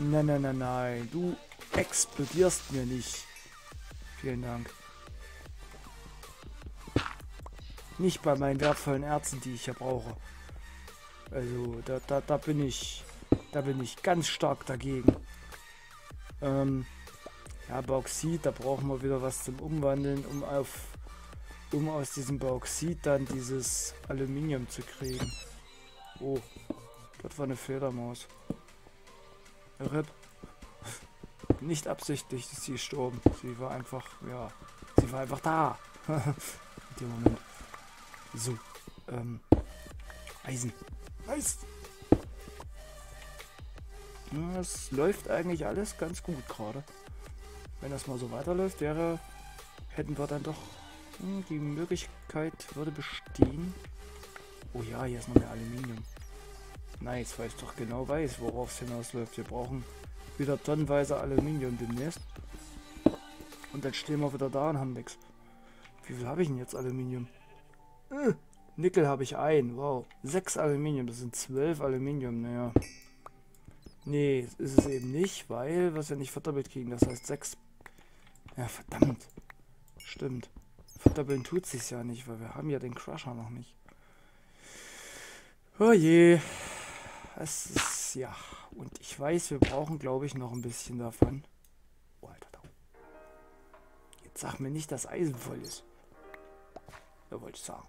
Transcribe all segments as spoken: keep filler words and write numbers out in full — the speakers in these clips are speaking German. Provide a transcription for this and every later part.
Nein, nein, nein, nein. Du explodierst mir nicht. Vielen Dank. Nicht bei meinen wertvollen Erzen, die ich ja brauche. Also, da, da, da bin ich... Da bin ich ganz stark dagegen. Ähm, ja, Bauxit, da brauchen wir wieder was zum Umwandeln, um auf... um aus diesem Bauxit dann dieses Aluminium zu kriegen. Oh, das war eine Fledermaus. Rip. Nicht absichtlich ist sie gestorben. Sie war einfach, ja, sie war einfach da. In dem Moment. So, ähm, Eisen. Eisen. Das läuft eigentlich alles ganz gut gerade. Wenn das mal so weiterläuft, wäre, hätten wir dann doch die Möglichkeit würde bestehen. Oh ja, hier ist noch mehr Aluminium. Nice, weil ich doch genau weiß, worauf es hinausläuft. Wir brauchen wieder tonnenweise Aluminium demnächst. Und dann stehen wir wieder da und haben nichts. Wie viel habe ich denn jetzt Aluminium? Äh, Nickel habe ich ein. Wow. Sechs Aluminium, das sind zwölf Aluminium. Naja. Nee, ist es eben nicht, weil was wir nicht verdoppelt kriegen. Das heißt sechs. Ja, verdammt. Stimmt. Verdoppeln tut sich's ja nicht, weil wir haben ja den Crusher noch nicht. Oh je. Es ist, ja. Und ich weiß, wir brauchen, glaube ich, noch ein bisschen davon. Oh, Alter, da. Jetzt sag mir nicht, dass Eisen voll ist. Da wollte ich sagen.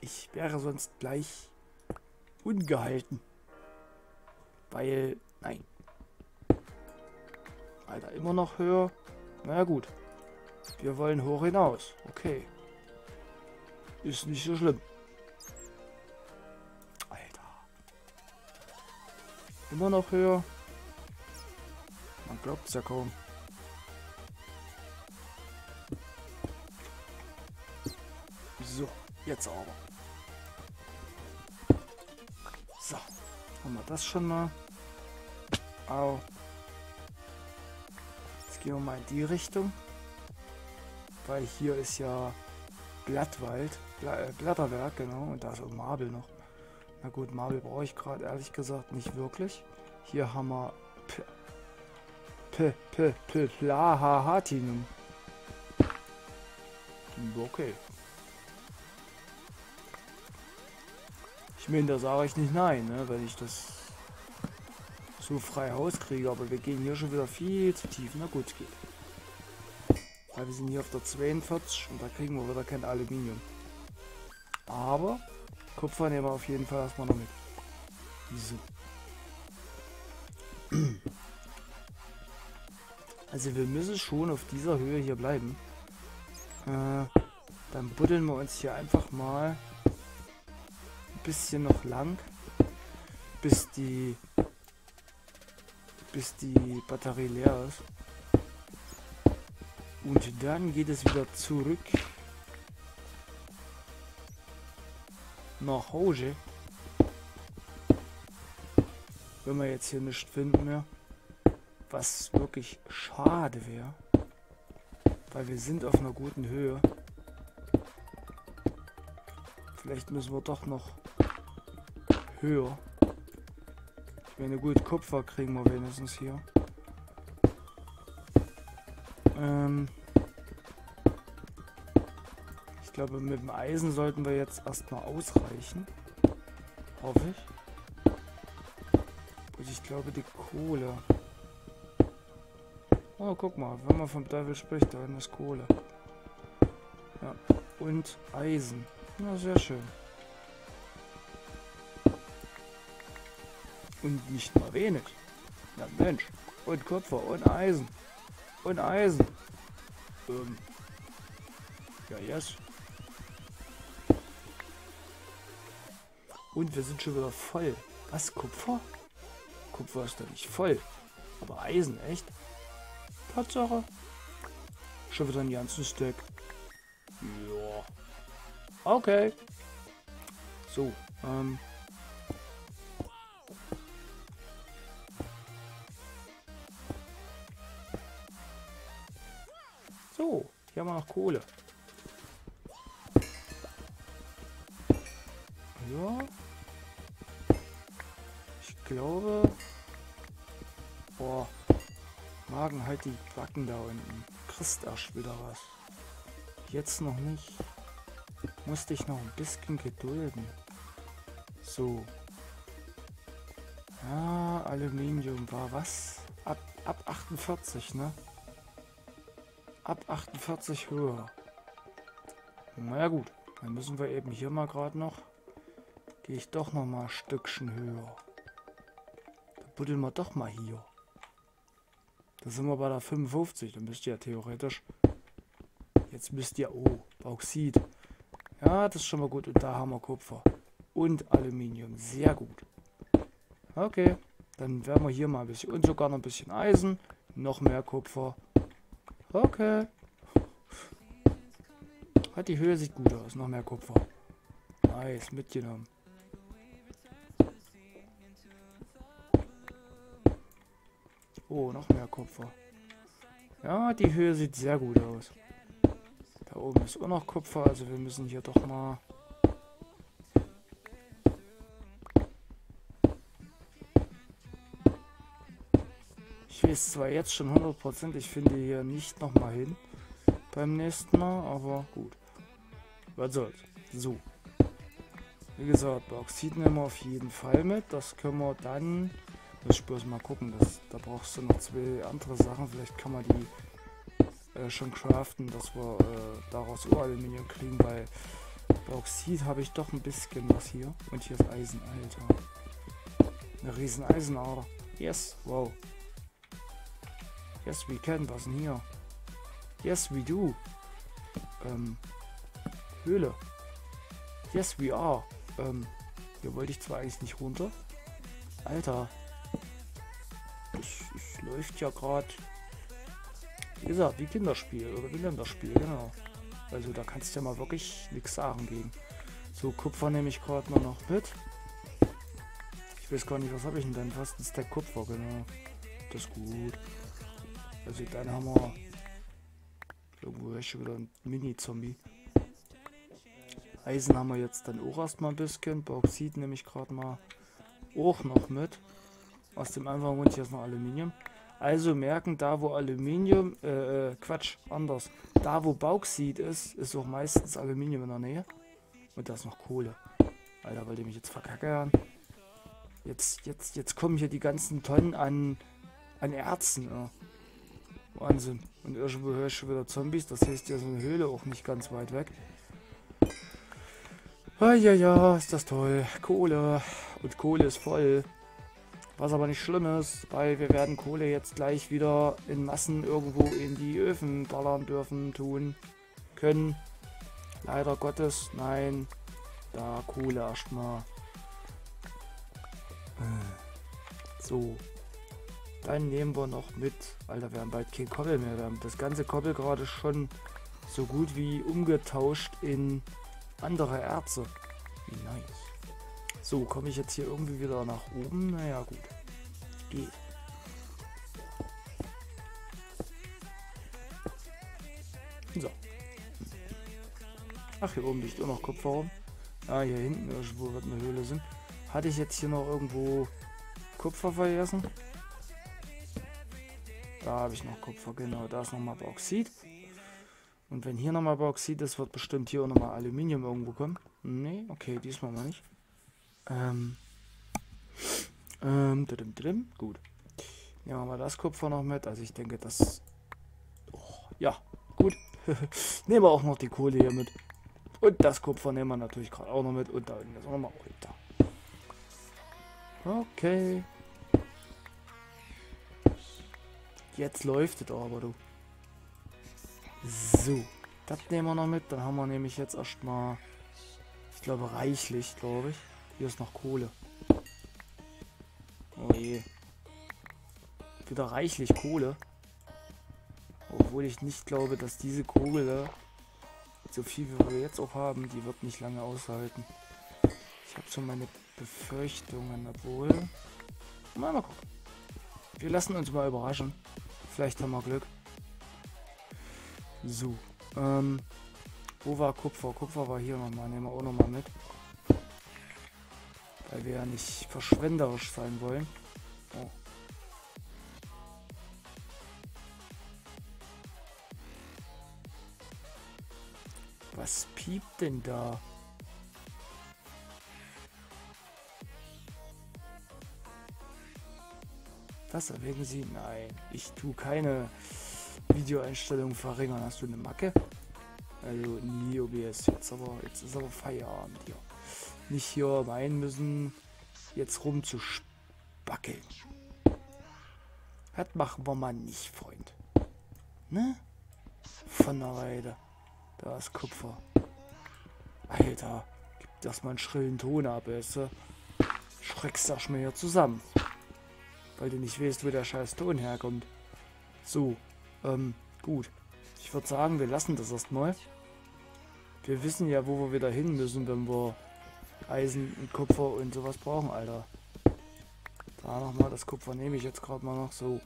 Ich wäre sonst gleich ungehalten. Weil, nein. Alter, immer noch höher. Naja, gut. Wir wollen hoch hinaus. Okay. Ist nicht so schlimm. Alter. Immer noch höher. Man glaubt es ja kaum. So, jetzt aber. So. Haben wir das schon mal. Au. Jetzt gehen wir mal in die Richtung. Weil hier ist ja Blattwald, Blatterwerk, genau, und da ist auch Marble noch. Na gut, Marble brauche ich gerade ehrlich gesagt nicht wirklich. Hier haben wir P P P Platinum. Okay. Ich meine, da sage ich nicht nein, ne, wenn ich das so frei rauskriege, aber wir gehen hier schon wieder viel zu tief. Na gut, geht. Weil wir sind hier auf der zweiundvierzig und da kriegen wir wieder kein Aluminium. Aber Kupfer nehmen wir auf jeden Fall erstmal noch mit. So. Also wir müssen schon auf dieser Höhe hier bleiben. Äh, dann buddeln wir uns hier einfach mal ein bisschen noch lang, bis die, bis die Batterie leer ist. Und dann geht es wieder zurück nach Hause. Wenn wir jetzt hier nichts finden mehr. Was wirklich schade wäre. Weil wir sind auf einer guten Höhe. Vielleicht müssen wir doch noch höher. Ich meine, gut, Kupfer kriegen wir wenigstens hier. Ich glaube, mit dem Eisen sollten wir jetzt erstmal ausreichen. Hoffe ich. Und ich glaube, die Kohle. Oh, guck mal, wenn man vom Teufel spricht, dann ist Kohle. Ja, und Eisen. Na, sehr schön. Und nicht mal wenig. Na Mensch. Und Kupfer und Eisen. Und Eisen. Ähm. Ja, yes. Und wir sind schon wieder voll. Was, Kupfer? Kupfer ist doch nicht voll. Aber Eisen, echt? Tatsache. Schon wieder einen ganzen Stack. Ja. Okay. So, ähm. So, hier haben wir noch Kohle. Ja. Ich glaube, Boah. Magen, halt die Backen da unten. Christ, erst wieder was. Jetzt noch nicht. Musste ich noch ein bisschen gedulden. So. Ja, Aluminium war was? Ab, ab achtundvierzig, ne? Ab achtundvierzig höher. Na gut, dann müssen wir eben hier mal gerade noch. Gehe ich doch noch mal ein Stückchen höher. Da buddeln wir doch mal hier. Da sind wir bei der fünfundfünfzig. Da müsst ihr ja theoretisch. Jetzt müsst ihr. Oh, Bauxit. Ja, das ist schon mal gut. Und da haben wir Kupfer. Und Aluminium. Sehr gut. Okay. Dann werden wir hier mal ein bisschen. Und sogar noch ein bisschen Eisen. Noch mehr Kupfer. Okay. Hat die Höhe sieht gut aus. Noch mehr Kupfer. Nice. Mitgenommen. Oh, noch mehr Kupfer. Ja, die Höhe sieht sehr gut aus. Da oben ist auch noch Kupfer. Also wir müssen hier doch mal... Ich weiß zwar jetzt schon hundert Prozent, ich finde hier nicht nochmal hin beim nächsten Mal, aber gut. Was soll's. So. Wie gesagt, Bauxit nehmen wir auf jeden Fall mit. Das können wir dann... Das spürst mal gucken. Das, da brauchst du noch zwei andere Sachen. Vielleicht kann man die äh, schon craften, dass wir äh, daraus Uraluminium kriegen, weil Bauxit habe ich doch ein bisschen was hier. Und hier ist Eisen, Alter. Eine riesen Eisenader. Yes, wow. Yes, we can. Was denn hier? Yes, we do. Ähm, Höhle. Yes, we are. Ähm, hier wollte ich zwar eigentlich nicht runter. Alter. Es läuft ja gerade, wie gesagt, wie Kinderspiel oder wie Länderspiel, genau. Also da kannst du ja mal wirklich nichts sagen gegen. So, Kupfer nehme ich gerade mal noch mit. Ich weiß gar nicht, was habe ich denn dann? Fast ein Stack Kupfer, genau. Das ist gut. Also dann haben wir irgendwo echt wieder ein Mini-Zombie. Eisen haben wir jetzt dann auch erstmal ein bisschen. Bauxit nehme ich gerade mal auch noch mit. Aus dem einfachen Grund, hier ist noch Aluminium. Also merken, da wo Aluminium, äh, Quatsch, anders. Da wo Bauxit ist, ist auch meistens Aluminium in der Nähe. Und da ist noch Kohle. Alter, wollt ihr mich jetzt verkackern? Jetzt, jetzt, jetzt kommen hier die ganzen Tonnen an, an Erzen. Ja. Wahnsinn. Und irgendwo höre ich schon wieder Zombies. Das heißt, hier ist eine Höhle auch nicht ganz weit weg. Ah, ja, ja, ist das toll. Kohle. Und Kohle ist voll. Was aber nicht schlimm ist, weil wir werden Kohle jetzt gleich wieder in Massen irgendwo in die Öfen ballern dürfen, tun, können. Leider Gottes, nein. Da Kohle erstmal. So. Dann nehmen wir noch mit. Alter, wir haben bald kein Koppel mehr. Wir haben das ganze Koppel gerade schon so gut wie umgetauscht in andere Erze. Wie nice. So, komme ich jetzt hier irgendwie wieder nach oben? Naja, gut. Geht. So. Ach, hier oben liegt auch noch Kupfer rum. Ah, hier hinten irgendwo wird eine Höhle sein. Hatte ich jetzt hier noch irgendwo Kupfer vergessen? Da habe ich noch Kupfer, genau. Da ist nochmal Bauxit. Und wenn hier nochmal Bauxit ist, wird bestimmt hier auch nochmal Aluminium irgendwo kommen. Nee, okay, diesmal mal nicht. Ähm, ähm, drim, drim, gut. Nehmen wir mal das Kupfer noch mit. Also ich denke, das... Oh, ja, gut. Nehmen wir auch noch die Kohle hier mit. Und das Kupfer nehmen wir natürlich gerade auch noch mit. Und da unten ist auch nochmal Alter. Okay. Jetzt läuft es aber, du. So, das nehmen wir noch mit. Dann haben wir nämlich jetzt erstmal... Ich glaube, reichlich, glaube ich. Hier ist noch Kohle. Oh je. Wieder reichlich Kohle. Obwohl ich nicht glaube, dass diese Kohle, so viel wie wir jetzt auch haben, die wird nicht lange aushalten. Ich habe schon meine Befürchtungen, obwohl... Mal, mal gucken. Wir lassen uns mal überraschen. Vielleicht haben wir Glück. So. Ähm, wo war Kupfer? Kupfer war hier nochmal. Nehmen wir auch nochmal mit. Weil wir ja nicht verschwenderisch sein wollen. Oh. Was piept denn da? Das erwägen Sie? Nein, ich tue keine Videoeinstellungen verringern. Hast du eine Macke? Also nie O B S. Jetzt, aber, jetzt ist aber Feierabend hier. Nicht hier weinen müssen, jetzt rumzuspackeln. Das machen wir mal nicht, Freund. Ne? Von der Weide. Da ist Kupfer. Alter, gib das mal einen schrillen Ton ab, weißt du? Schreckst das mir hier zusammen. Weil du nicht weißt, wo der scheiß Ton herkommt. So, ähm, gut. Ich würde sagen, wir lassen das erstmal. Wir wissen ja, wo wir wieder hin müssen, wenn wir Eisen und Kupfer und sowas brauchen, Alter. Da nochmal, das Kupfer nehme ich jetzt gerade mal noch so.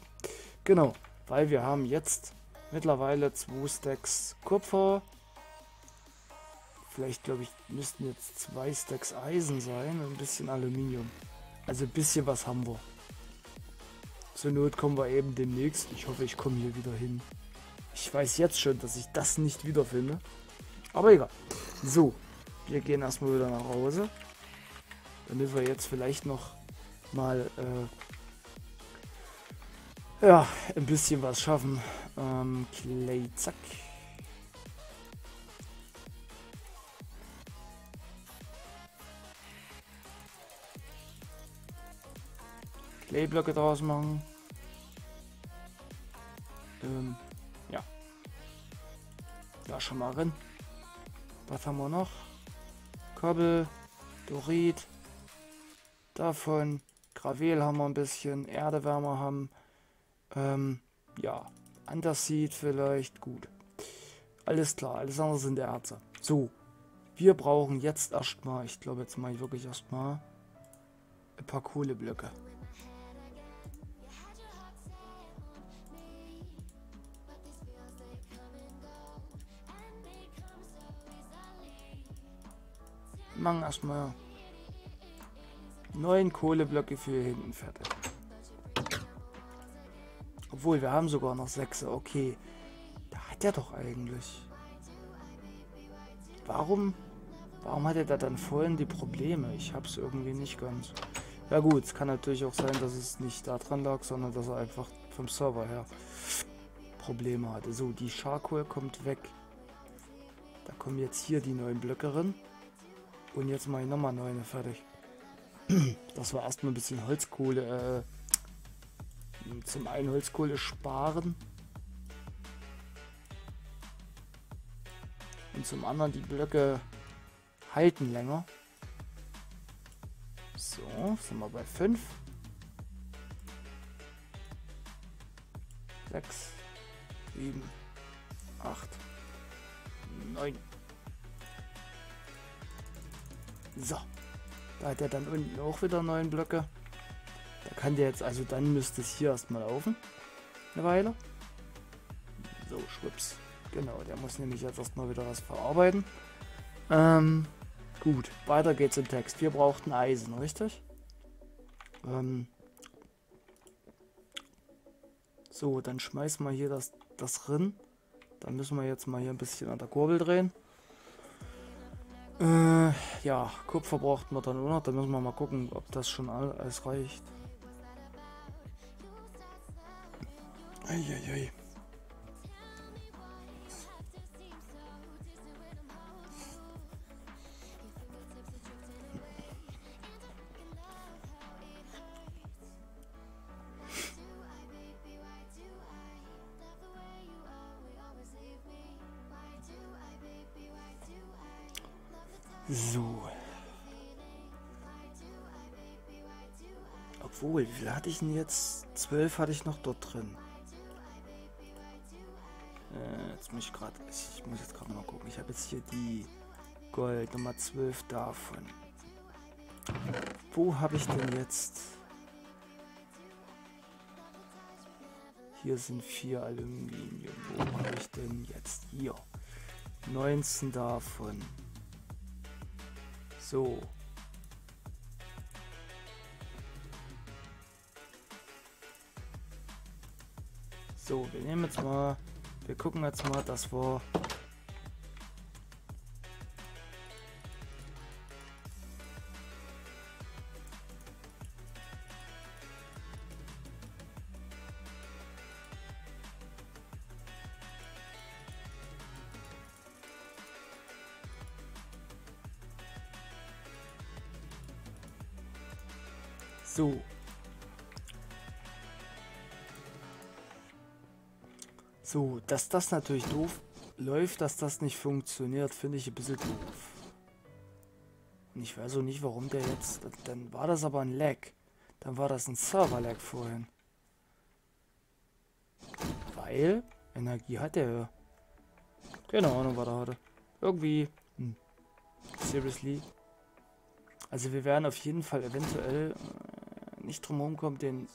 Genau, weil wir haben jetzt mittlerweile zwei Stacks Kupfer. Vielleicht, glaube ich, müssten jetzt zwei Stacks Eisen sein und ein bisschen Aluminium. Also ein bisschen was haben wir. Zur Not kommen wir eben demnächst. Ich hoffe, ich komme hier wieder hin. Ich weiß jetzt schon, dass ich das nicht wiederfinde. Aber egal. So, wir gehen erstmal wieder nach Hause. Damit wir jetzt vielleicht noch mal äh, ja, ein bisschen was schaffen. Ähm, Clay, zack. Clayblöcke draus machen. Ähm, ja. Da schon mal rein. Was haben wir noch? Kobbel, Dorit. Davon. Gravel haben wir ein bisschen. Erdewärmer haben. Ähm, ja. Anderseed vielleicht. Gut. Alles klar. Alles andere sind Erze. So. Wir brauchen jetzt erstmal. Ich glaube, jetzt mache ich wirklich erstmal ein paar Kohleblöcke. Machen erstmal neun Kohleblöcke für hinten fertig. Obwohl, wir haben sogar noch sechs. Okay, da hat er doch eigentlich. Warum? Warum hat er da dann vorhin die Probleme? Ich hab's irgendwie nicht ganz. Ja gut, es kann natürlich auch sein, dass es nicht daran lag, sondern dass er einfach vom Server her Probleme hatte. So, die Charcoal kommt weg. Da kommen jetzt hier die neuen Blöcke rein. Und jetzt mache ich nochmal neun fertig. Das war erstmal ein bisschen Holzkohle. Äh, zum einen Holzkohle sparen. Und zum anderen die Blöcke halten länger. So, sind wir bei fünf. sechs, sieben, acht, neun. So, da hat er dann unten auch wieder neun Blöcke. Da kann der jetzt, also dann müsste es hier erstmal laufen. Eine Weile. So, schwupps. Genau, der muss nämlich jetzt erstmal wieder was verarbeiten. Ähm, gut, weiter geht's im Text. Wir brauchten Eisen, richtig? Ähm, so, dann schmeißen wir hier das, das rein. Dann müssen wir jetzt mal hier ein bisschen an der Kurbel drehen. Äh, ja, Kupfer braucht man dann auch noch. Da müssen wir mal gucken, ob das schon alles reicht. Eieiei. So. Obwohl, wie viel hatte ich denn jetzt? zwölf hatte ich noch dort drin. Äh, jetzt muss ich gerade. Ich muss jetzt gerade mal gucken. Ich habe jetzt hier die Gold Nummer zwölf davon. Wo habe ich denn jetzt? Hier sind vier Aluminium. Wo habe ich denn jetzt? Hier. neunzehn davon. So. So, wir nehmen jetzt mal, wir gucken jetzt mal, dass wir So. So, dass das natürlich doof läuft, dass das nicht funktioniert, finde ich ein bisschen doof. Und ich weiß auch nicht, warum der jetzt... Dann war das aber ein Lag. Dann war das ein Server-Lag vorhin. Weil Energie hat er ja. Keine Ahnung, was er hatte. Irgendwie. Hm. Seriously. Also wir werden auf jeden Fall eventuell nicht drum herum kommen, den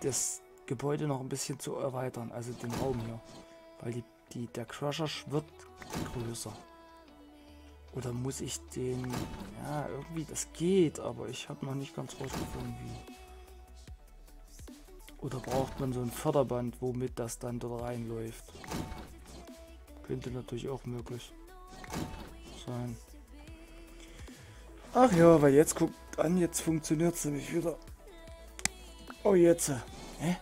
das Gebäude noch ein bisschen zu erweitern, also den Raum hier, weil die, die der Crusher wird größer. Oder muss ich den? Ja, irgendwie das geht, aber ich habe noch nicht ganz rausgefunden wie. Oder braucht man so ein Förderband, womit das dann dort reinläuft? Könnte natürlich auch möglich sein. Ach ja, weil jetzt guckt an, jetzt funktioniert es nämlich wieder. Oh, jetzt. Hä?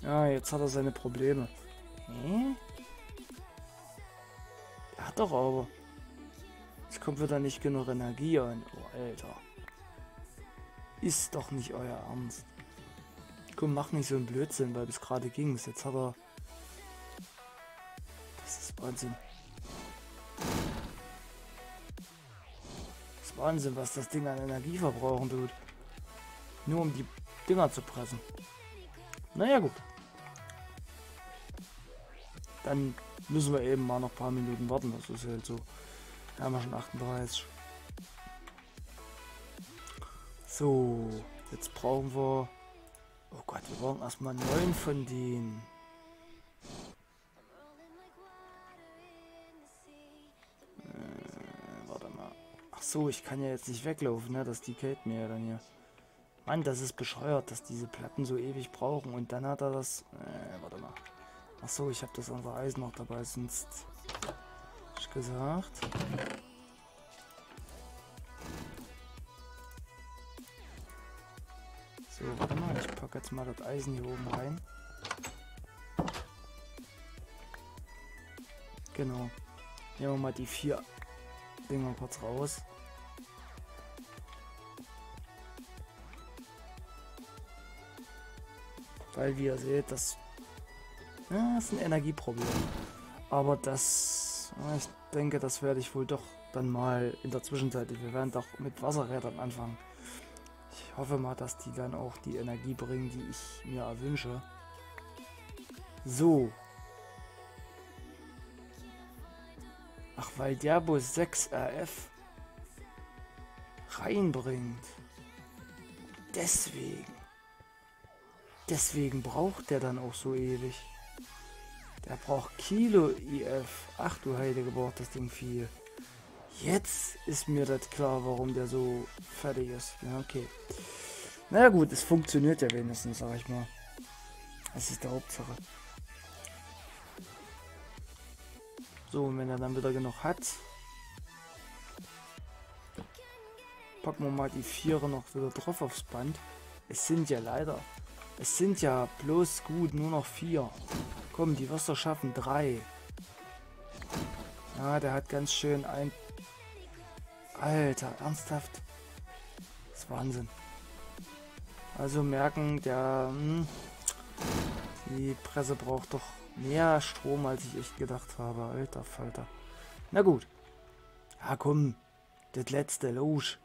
Ja, jetzt hat er seine Probleme. Hä? Er hat doch aber. Jetzt kommt wieder nicht genug Energie an. Oh, Alter. Ist doch nicht euer Ernst. Komm, mach nicht so einen Blödsinn, weil bis gerade ging es. Jetzt hat er... Das ist Wahnsinn. Wahnsinn, was das Ding an Energie verbrauchen tut. Nur um die Dinger zu pressen. Naja, gut. Dann müssen wir eben mal noch ein paar Minuten warten. Das ist halt so. Da haben wir schon achtunddreißig. So, jetzt brauchen wir... Oh Gott, wir brauchen erstmal neun von denen. So, ich kann ja jetzt nicht weglaufen, ne? Das decayt mir ja dann hier. Mann, das ist bescheuert, dass diese Platten so ewig brauchen. Und dann hat er das... Äh, warte mal. Ach so, ich habe das andere Eisen noch dabei, sonst... Hab ich gesagt. So, warte mal. Ich packe jetzt mal das Eisen hier oben rein. Genau. Nehmen wir mal die vier Dinger kurz raus. Weil, wie ihr seht, das, ja, das ist ein Energieproblem. Aber das, ich denke, das werde ich wohl doch dann mal in der Zwischenzeit, wir werden doch mit Wasserrädern anfangen. Ich hoffe mal, dass die dann auch die Energie bringen, die ich mir erwünsche. So. Ach, weil der Bus sechs R F reinbringt. Deswegen. Deswegen braucht der dann auch so ewig. Der braucht Kilo I F. Ach du Heilige, braucht das Ding viel. Jetzt ist mir das klar, warum der so fertig ist. Ja, okay. Na gut, es funktioniert ja wenigstens, sag ich mal. Das ist die Hauptsache. So, und wenn er dann wieder genug hat, packen wir mal die Vierer noch wieder drauf aufs Band. Es sind ja leider, es sind ja bloß gut nur noch vier. Komm, die wirst du schaffen, drei. Ja, der hat ganz schön ein... Alter, ernsthaft? Das ist Wahnsinn. Also merken, der... Mh, die Presse braucht doch mehr Strom, als ich echt gedacht habe. Alter Falter. Na gut. Ja, komm. Das letzte. Los.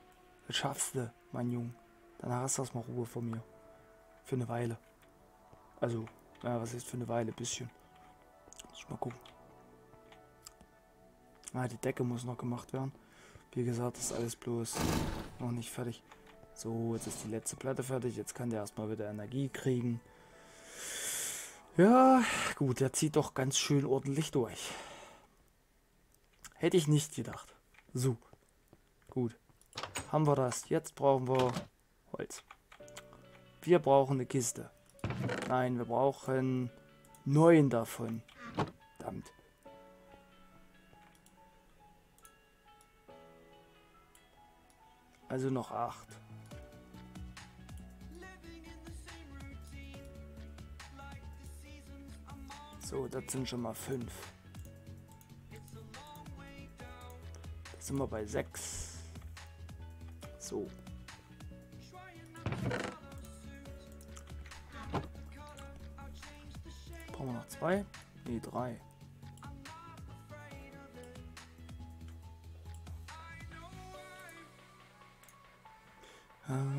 Das schaffst du, mein Junge. Danach hast du erstmal Ruhe von mir. Für eine Weile. Also, ja, was heißt für eine Weile? Ein bisschen. Muss ich mal gucken. Ah, die Decke muss noch gemacht werden. Wie gesagt, das ist alles bloß noch nicht fertig. So, jetzt ist die letzte Platte fertig. Jetzt kann der erstmal wieder Energie kriegen. Ja, gut, der zieht doch ganz schön ordentlich durch. Hätte ich nicht gedacht. So, gut. Haben wir das. Jetzt brauchen wir Holz. Wir brauchen eine Kiste. Nein, wir brauchen neun davon. Verdammt. Also noch acht. So, das sind schon mal fünf. Da sind wir bei sechs. So. Brauchen wir noch zwei? Nee, drei.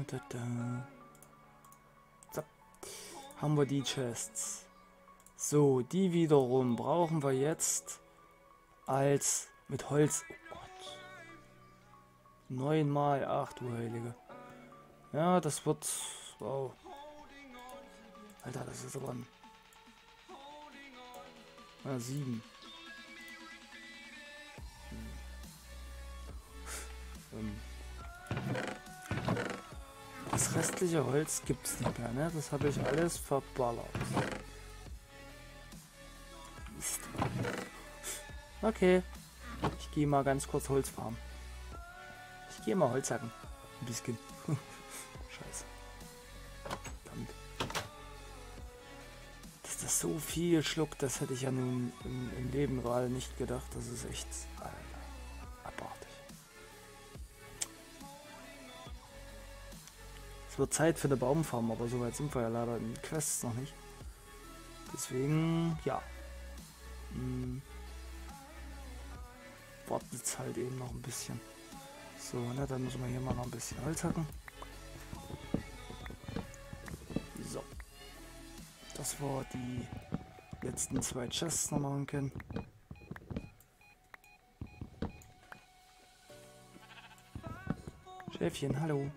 Da, da. So. Haben wir die Chests. So, die wiederum brauchen wir jetzt als mit Holz. Oh Gott. Neunmal, ach du Heilige. Ja, das wird. Wow. Alter, das ist aber ein. Na, sieben. Hm. Ähm. Das restliche Holz gibt es nicht mehr, ne? Das habe ich alles verballert. Mist. Okay. Ich gehe mal ganz kurz Holz farmen. Ich gehe mal Holz hacken. Ein bisschen. Scheiße. Verdammt. Dass das so viel schluckt, das hätte ich ja nun im, im Leben gerade nicht gedacht. Das ist echt abartig. Es wird Zeit für eine Baumfarm, aber soweit sind wir ja leider in Quests noch nicht. Deswegen, ja. Hm. Wartet es halt eben noch ein bisschen. So, ne, dann müssen wir hier mal noch ein bisschen Holz hacken. So. Das war die letzten zwei Chests noch machen können. Schäfchen, hallo.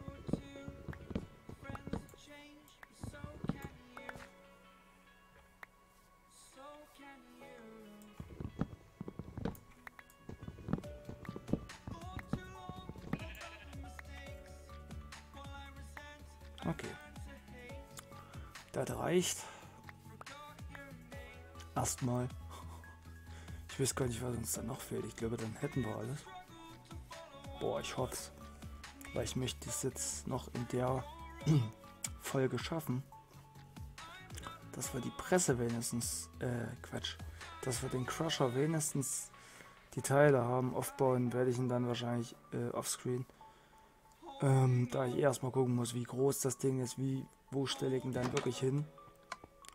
Okay. Das reicht. Erstmal. Ich weiß gar nicht, was uns dann noch fehlt. Ich glaube, dann hätten wir alles. Boah, ich hoffe es. Weil ich möchte es jetzt noch in der Folge schaffen. Dass wir die Presse wenigstens, äh, Quatsch. Dass wir den Crusher wenigstens die Teile haben. Aufbauen werde ich ihn dann wahrscheinlich äh, offscreen. Ähm, da ich erstmal gucken muss, wie groß das Ding ist, wie, wo stelle ich ihn dann wirklich hin,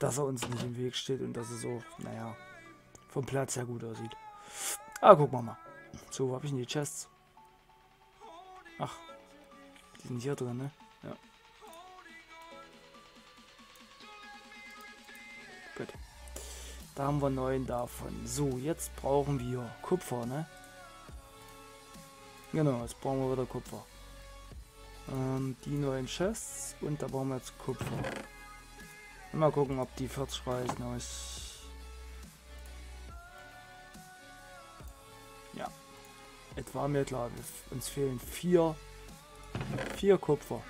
dass er uns nicht im Weg steht und dass es so, naja, vom Platz her gut aussieht. Ah, gucken wir mal. So, wo habe ich denn die Chests? Ach, die sind hier drin, ne? Ja. Gut. Da haben wir neun davon. So, jetzt brauchen wir Kupfer, ne? Genau, jetzt brauchen wir wieder Kupfer. Die neuen Chests und da brauchen wir jetzt Kupfer. Mal gucken, ob die vierzig reichen. Ja, es war mir klar, uns fehlen vier, vier Kupfer.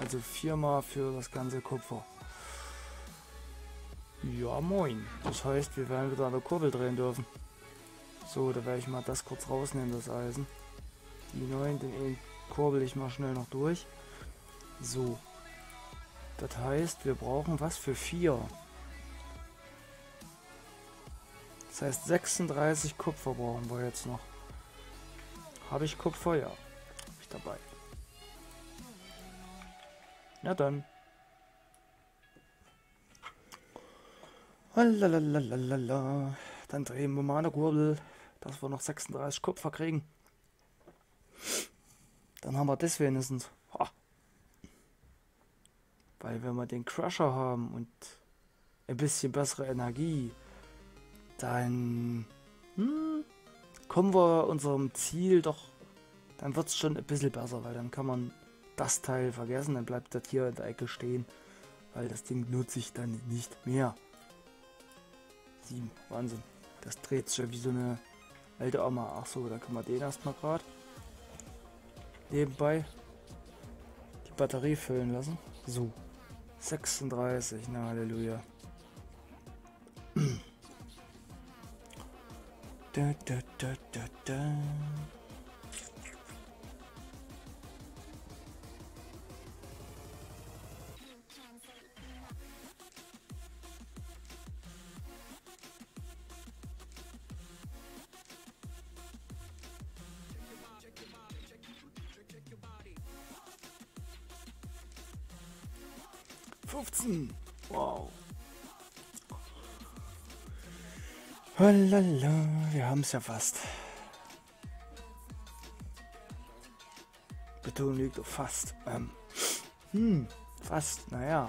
Also viermal für das ganze Kupfer. Ja, moin. Das heißt, wir werden wieder an der Kurbel drehen dürfen. So, da werde ich mal das kurz rausnehmen, das Eisen. Die neuen, den einen kurbel ich mal schnell noch durch. So. Das heißt, wir brauchen was für vier. Das heißt, sechsunddreißig Kupfer brauchen wir jetzt noch. Habe ich Kupfer? Ja. Habe ich dabei. Na dann. Lalalala. Dann drehen wir mal eine Kurbel, dass wir noch sechsunddreißig Kupfer kriegen. Dann haben wir das wenigstens. Ha. Weil wenn wir den Crusher haben und ein bisschen bessere Energie, dann hm, kommen wir unserem Ziel doch, dann wird es schon ein bisschen besser, weil dann kann man das Teil vergessen, dann bleibt das hier in der Ecke stehen, weil das Ding nutze ich dann nicht mehr. sieben, Wahnsinn. Das dreht sich ja wie so eine alte Oma. Ach so, dann können wir den erstmal gerade nebenbei die Batterie füllen lassen. So, sechsunddreißig, na Halleluja. Da, da, da, da, da. fünfzehn. Wow. Halala, wir haben es ja fast. Beton liegt auf fast. Ähm. Hm, fast, naja.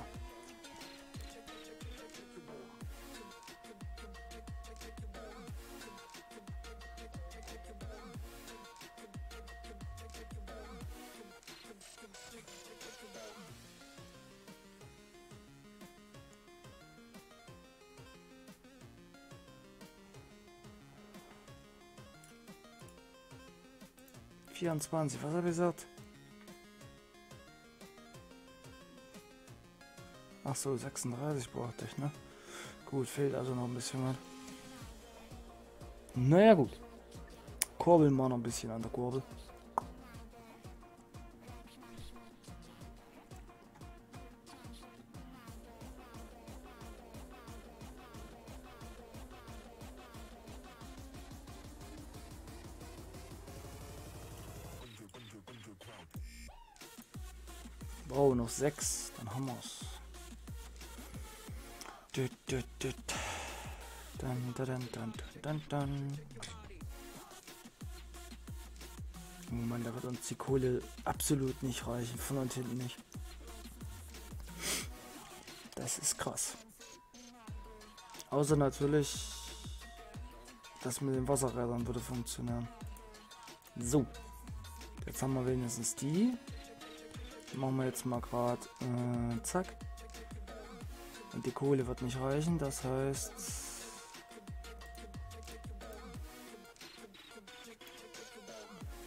vierundzwanzig, was habe ich gesagt? Ach so, sechsunddreißig brauchte ich, ne? Gut, fehlt also noch ein bisschen was. Naja, gut. Kurbeln wir noch ein bisschen an der Kurbel. Oh, noch sechs, dann haben wir's. Dut, dut, dut. Dun, dun, dun, dun, dun. Oh Mann, da wird uns die Kohle absolut nicht reichen, von und hinten nicht. Das ist krass. Außer natürlich, das mit den Wasserrädern würde funktionieren. So, jetzt haben wir wenigstens die. Machen wir jetzt mal gerade äh, zack, und die Kohle wird nicht reichen, das heißt,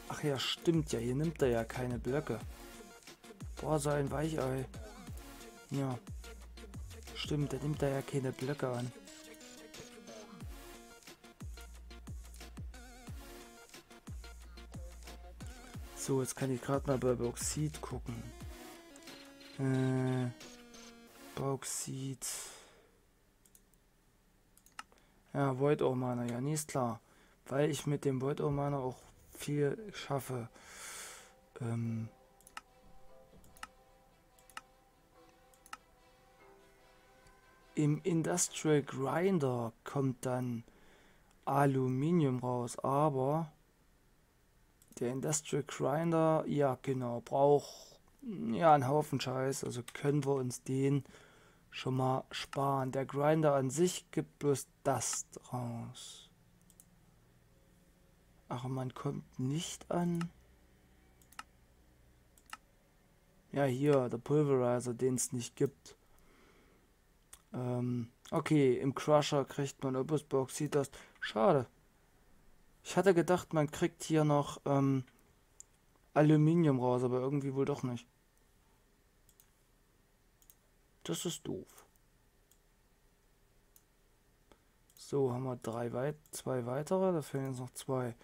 ach ja, stimmt ja, hier nimmt er ja keine Blöcke. Boah, so ein Weichei. Ja, stimmt, der nimmt da ja keine Blöcke an. So, jetzt kann ich gerade mal bei Bauxit gucken. Äh, Bauxit. Ja, Void Ore Miner, ja, nie ist klar. Weil ich mit dem Void Ore Miner auch viel schaffe. Ähm. Im Industrial Grinder kommt dann Aluminium raus, aber der Industrial Grinder, ja genau, braucht ja einen Haufen Scheiß, also können wir uns den schon mal sparen. Der Grinder an sich gibt bloß das raus. Ach, man kommt nicht an. Ja, hier, der Pulverizer, den es nicht gibt. Ähm, okay, im Crusher kriegt man Obusbox, sieht das. Schade. Ich hatte gedacht, man kriegt hier noch ähm, Aluminium raus, aber irgendwie wohl doch nicht. Das ist doof. So, haben wir drei weit zwei weitere, da fehlen jetzt noch zwei.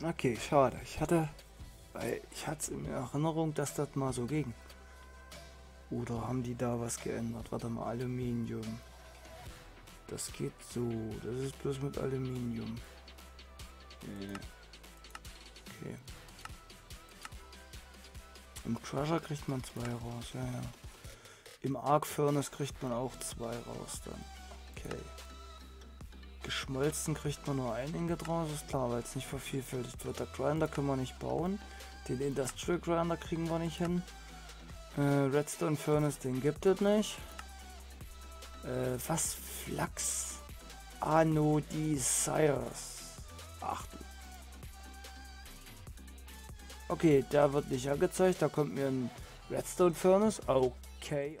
Okay, schade. Ich hatte... Weil ich hatte es in Erinnerung, dass das mal so ging. Oder haben die da was geändert? Warte mal, Aluminium. Das geht so. Das ist bloß mit Aluminium. Okay. Im Crusher kriegt man zwei raus, ja, ja. Im Arc Furnace kriegt man auch zwei raus dann. Okay. Geschmolzen kriegt man nur ein Ingot raus, ist klar, weil es nicht vervielfältigt wird. Der Grinder können wir nicht bauen, den Industrial Grinder kriegen wir nicht hin. Äh, Redstone Furnace, den gibt es nicht. Äh, was? Flachs? Ano Desires. Ach du. Okay, da wird nicht angezeigt, da kommt mir ein Redstone Furnace. Okay.